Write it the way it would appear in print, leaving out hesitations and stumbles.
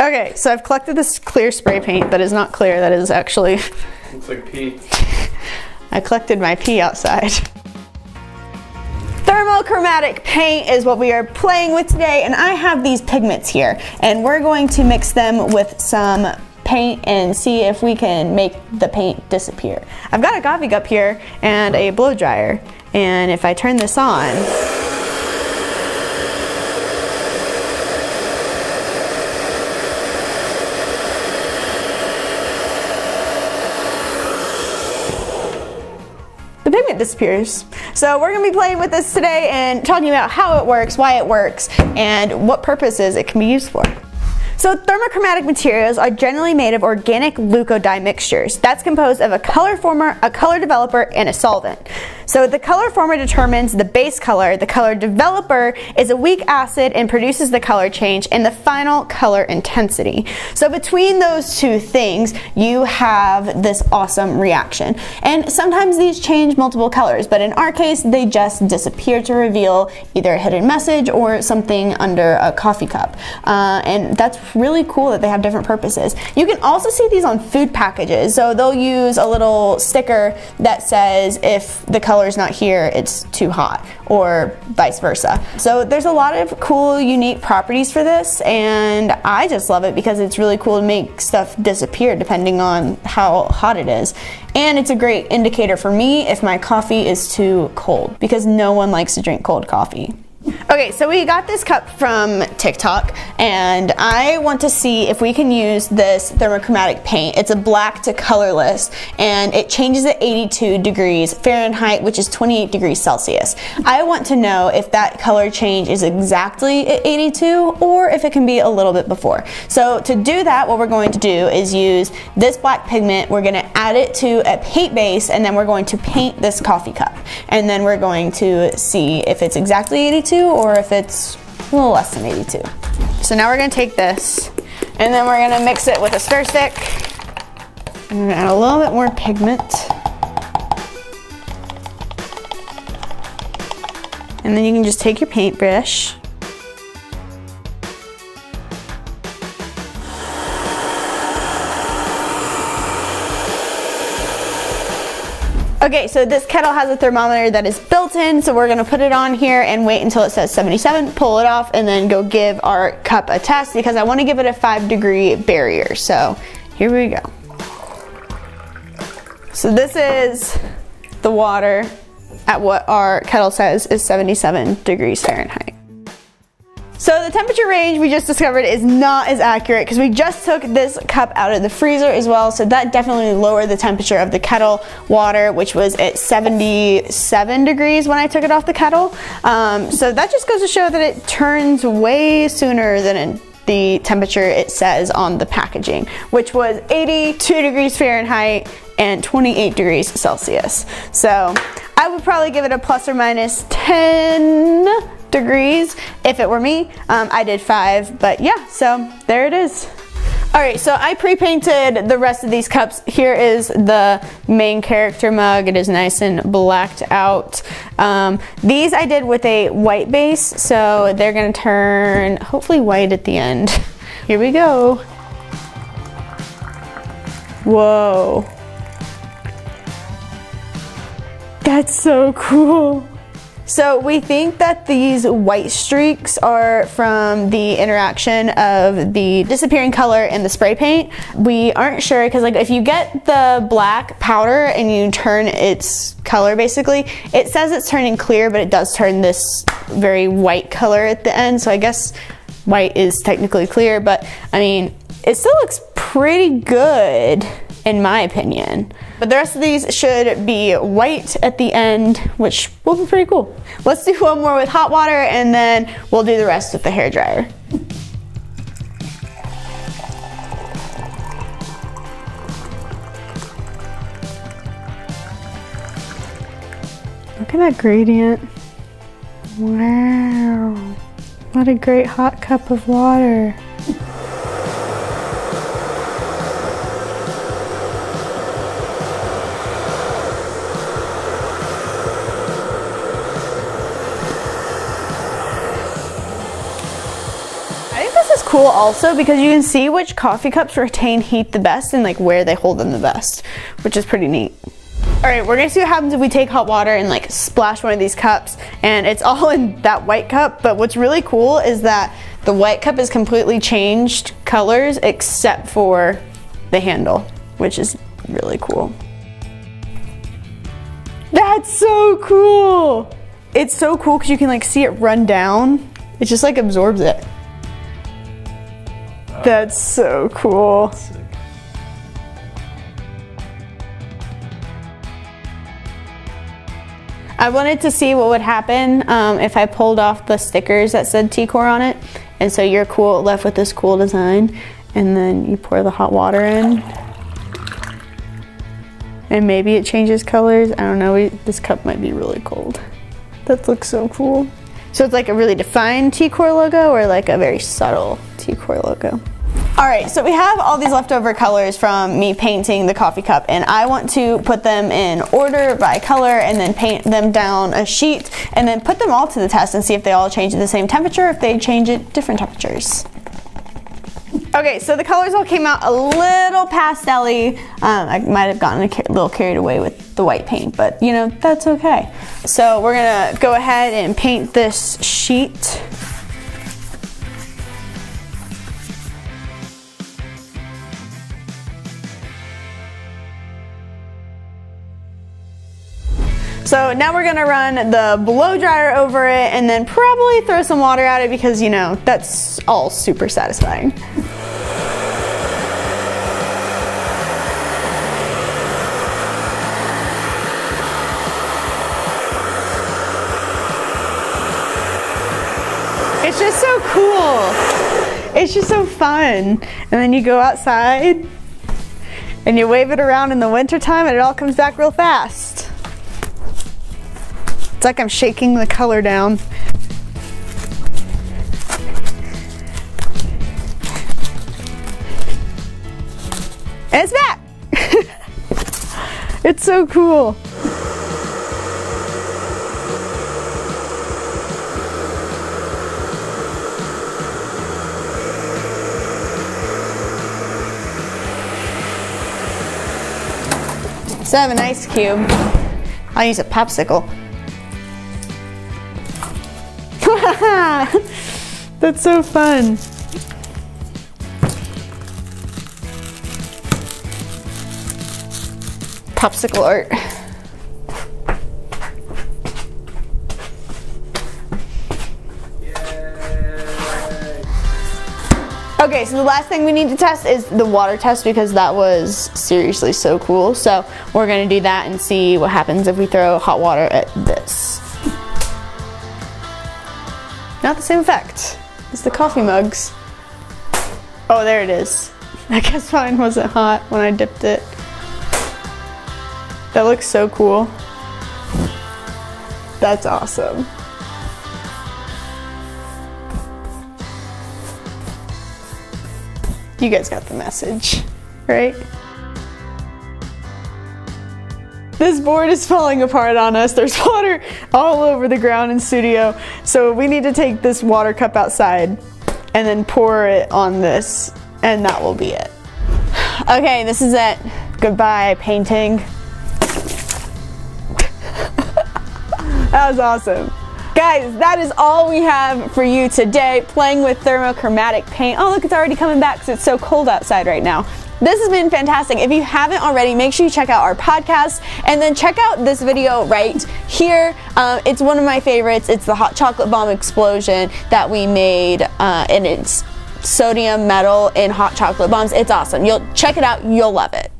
Okay, so I've collected this clear spray paint that is not clear, that is actually... looks like pee. I collected my pee outside. Thermochromic paint is what we are playing with today, and I have these pigments here, and we're going to mix them with some paint and see if we can make the paint disappear. I've got a coffee cup here and a blow dryer, and if I turn this on, the pigment disappears. So we're going to be playing with this today and talking about how it works, why it works, and what purposes it can be used for. So thermochromic materials are generally made of organic leuco-dye mixtures. That's composed of a color former, a color developer, and a solvent. So the color former determines the base color, the color developer is a weak acid and produces the color change, and the final color intensity. So between those two things, you have this awesome reaction. And sometimes these change multiple colors, but in our case, they just disappear to reveal either a hidden message or something under a coffee cup. And that's really cool that they have different purposes. You can also see these on food packages, so they'll use a little sticker that says if the color's not here it's too hot, or vice versa. So there's a lot of cool unique properties for this, and I just love it because it's really cool to make stuff disappear depending on how hot it is. And it's a great indicator for me if my coffee is too cold, because no one likes to drink cold coffee. Okay, so we got this cup from TikTok, and I want to see if we can use this thermochromic paint. It's a black to colorless, and it changes at 82 degrees Fahrenheit, which is 28 degrees Celsius. I want to know if that color change is exactly at 82, or if it can be a little bit before. So to do that, what we're going to do is use this black pigment, we're going to add it to a paint base, and then we're going to paint this coffee cup. And then we're going to see if it's exactly 82, or if it's a little less than 82. So now we're gonna take this, and then we're gonna mix it with a stir stick. I'm gonna add a little bit more pigment. And then you can just take your paintbrush. Okay, so this kettle has a thermometer that is built in, so we're gonna put it on here and wait until it says 77, pull it off, and then go give our cup a test, because I wanna give it a 5 degree barrier. So here we go. So this is the water at what our kettle says is 77 degrees Fahrenheit. So the temperature range we just discovered is not as accurate, because we just took this cup out of the freezer as well, so that definitely lowered the temperature of the kettle water, which was at 77 degrees when I took it off the kettle. So that just goes to show that it turns way sooner than the temperature it says on the packaging, which was 82 degrees Fahrenheit and 28 degrees Celsius. So I would probably give it a plus or minus 10 degrees if it were me. I did 5, but yeah, so there it is. Alright, so I pre-painted the rest of these cups. Here is the main character mug. It is nice and blacked out. These I did with a white base, so they're gonna turn hopefully white at the end. Here we go. Whoa. That's so cool. So we think that these white streaks are from the interaction of the disappearing color and the spray paint. We aren't sure, because like if you get the black powder and you turn its color, basically it says it's turning clear, but it does turn this very white color at the end. So I guess white is technically clear, but I mean, it still looks pretty good in my opinion. But the rest of these should be white at the end, which will be pretty cool. Let's do one more with hot water, and then we'll do the rest with the hairdryer. Look at that gradient. Wow. What a great hot cup of water. cool also because you can see which coffee cups retain heat the best and like where they hold them the best, which is pretty neat. All right, we're gonna see what happens if we take hot water and like splash one of these cups, and it's all in that white cup, but what's really cool is that the white cup is completely changed colors except for the handle, which is really cool. That's so cool! It's so cool because you can like see it run down. It just like absorbs it. That's so cool. Sick. I wanted to see what would happen if I pulled off the stickers that said TKOR on it. And so you're cool, left with this cool design. And then you pour the hot water in. And maybe it changes colors. I don't know, this cup might be really cold. That looks so cool. So it's like a really defined TKOR logo or like a very subtle TKOR logo. All right, so we have all these leftover colors from me painting the coffee cup, and I want to put them in order by color and then paint them down a sheet and then put them all to the test and see if they all change at the same temperature or if they change at different temperatures. Okay, so the colors all came out a little pastel-y. I might have gotten a little carried away with the white paint, but you know, that's okay. So we're gonna go ahead and paint this sheet. So now we're gonna run the blow dryer over it and then probably throw some water at it because, you know, that's all super satisfying. It's just so cool. It's just so fun. And then you go outside and you wave it around in the wintertime and it all comes back real fast. It's like I'm shaking the color down. And it's back! It's so cool. So I have an ice cube. I'll use a popsicle. That's so fun. Popsicle art. Yay. Okay, so the last thing we need to test is the water test because that was seriously so cool. So we're gonna do that and see what happens if we throw hot water at this. Not the same effect. It's the coffee mugs. Oh, there it is. I guess mine wasn't hot when I dipped it. That looks so cool. That's awesome. You guys got the message, right? This board is falling apart on us. There's water all over the ground in studio. So we need to take this water cup outside and then pour it on this, and that will be it. Okay, this is it. Goodbye, painting. That was awesome. Guys, that is all we have for you today, playing with thermochromic paint. Oh look, it's already coming back because it's so cold outside right now. This has been fantastic. If you haven't already, make sure you check out our podcast and then check out this video right here. It's one of my favorites. It's the hot chocolate bomb explosion that we made, and it's sodium metal in hot chocolate bombs. It's awesome. You'll check it out. You'll love it.